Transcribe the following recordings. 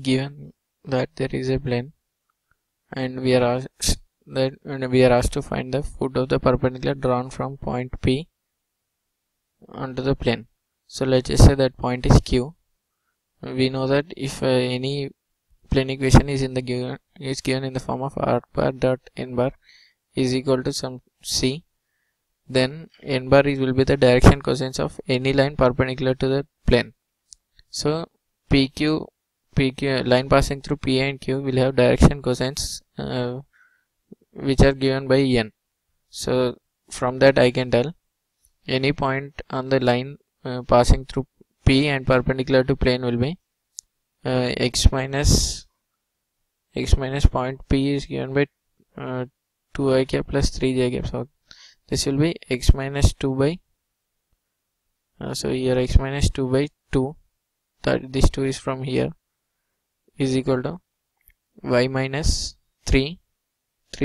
given that there is a plane and we are asked to find the foot of the perpendicular drawn from point P onto the plane. So let's just say that point is Q. We know that if any plane equation is given in the form of r bar dot n bar is equal to some c, then n bar will be the direction cosines of any line perpendicular to the plane. So PQ line passing through P and Q will have direction cosines which are given by n. So from that I can tell any point on the line passing through P and perpendicular to plane will be x minus point P is given by 2i cap plus 3j cap. So this will be x minus 2 by so here x minus 2 by 2, that this 2 is from here, is equal to y minus 3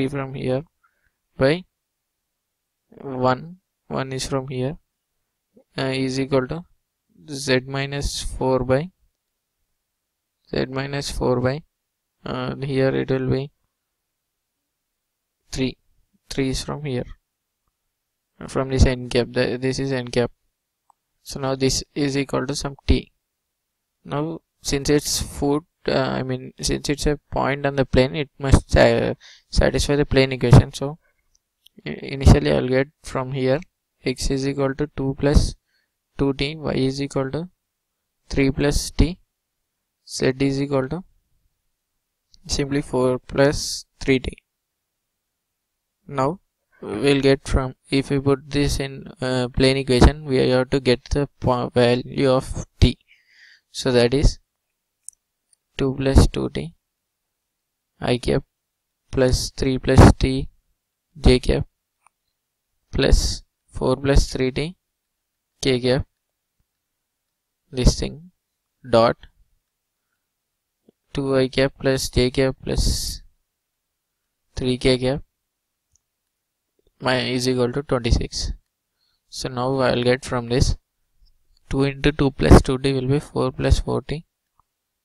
from here by 1 is from here is equal to z minus 4 by here it will be 3 is from here, from this n cap, this is n cap. So now this is equal to some t. Now since it's foot, since it's a point on the plane, it must satisfy the plane equation. So initially I'll get from here x is equal to 2 plus 2t, y is equal to 3 plus t, z is equal to simply 4 plus 3t. Now we'll get from, if we put this in plane equation, we have to get the value of t. So that is 2 plus 2t I cap plus 3 plus t j cap plus 4 plus 3t k cap, this thing dot 2 I cap plus j cap plus 3 k cap is equal to 26. So now I will get from this 2 into 2 plus 2t will be 4 plus 4t.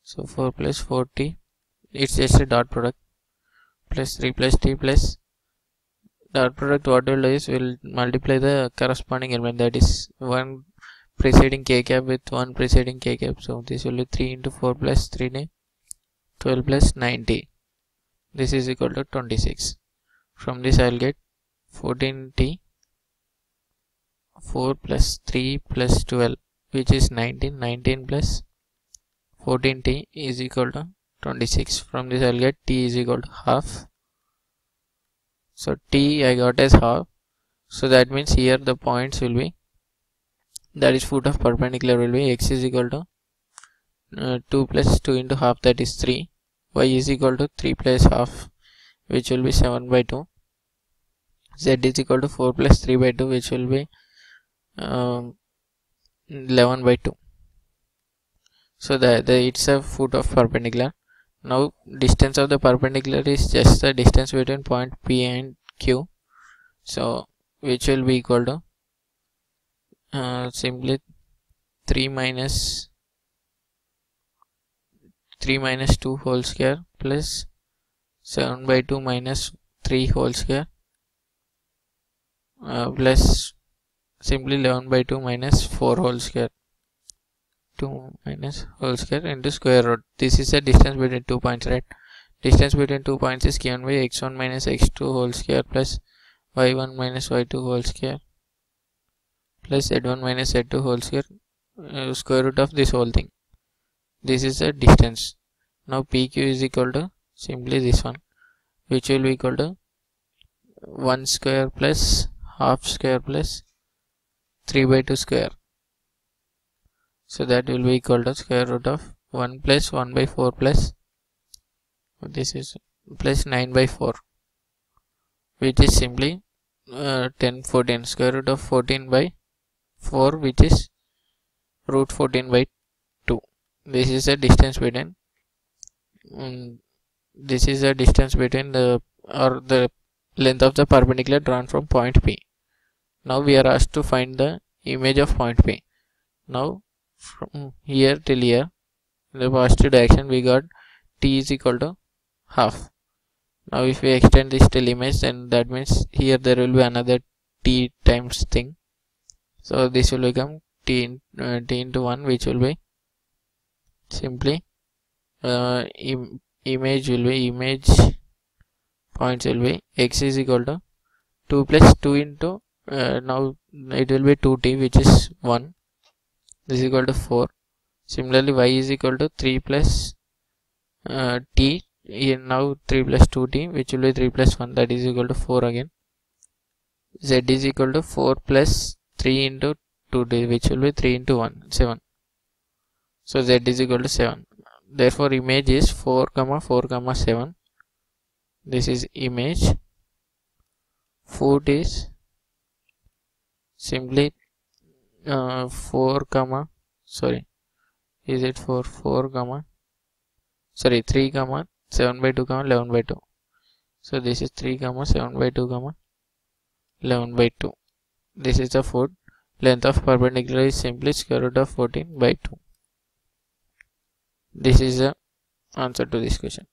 So 4 plus 4t, it's just a dot product, plus 3 plus t plus dot product. What we'll do is we'll multiply the corresponding element, that is 1 preceding k cap with 1 preceding k cap. So this will be 3 into 4 plus 3t, 12 plus 9t. This is equal to 26. From this I will get 14t, 4 plus 3 plus 12, which is 19, 19 plus 14t is equal to 26. From this I'll get t is equal to half. So t I got as half. So that means here the points will be, that is foot of perpendicular will be x is equal to 2 plus 2 into half, that is 3. Y is equal to 3 plus half, which will be 7 by 2. Z is equal to 4 plus 3 by 2, which will be 11 by 2. So it's a foot of perpendicular. Now distance of the perpendicular is just the distance between point P and Q. So which will be equal to simply 3 minus 2 whole square plus 7 by 2 minus 3 whole square plus simply 11 by 2 minus 4 whole square, 2 minus whole square into square root. This is the distance between 2 points, right? Distance between 2 points is given by x1 minus x2 whole square plus y1 minus y2 whole square plus z1 minus z2 whole square, square root of this whole thing. This is the distance. Now PQ is equal to simply this one, which will be equal to 1 square plus half square plus 3 by 2 square. So that will be equal to square root of 1 plus 1 by 4 plus, this is plus 9 by 4, which is simply 14, square root of 14 by 4, which is root 14 by 2. This is the distance between the length of the perpendicular drawn from point P. Now we are asked to find the image of point P. Now from here till here the positive direction, we got t is equal to half. Now if we extend this till image, then that means here there will be another t times thing. So this will become t into 1, which will be simply image will be image points will be x is equal to 2 plus 2 into now it will be 2t, which is 1. This is equal to 4. Similarly, y is equal to 3 plus t. And now 3 plus 2t, which will be 3 plus 1, that is equal to 4 again. Z is equal to 4 plus 3 into 2t, which will be 3 into 1, 7. So z is equal to 7. Therefore image is 4, 4, 7. This is image. Foot is simply 3, 7 by 2, 11 by 2. So this is 3, 7 by 2, 11 by 2. This is the foot. Length of perpendicular is simply square root of 14 by 2. This is the answer to this question.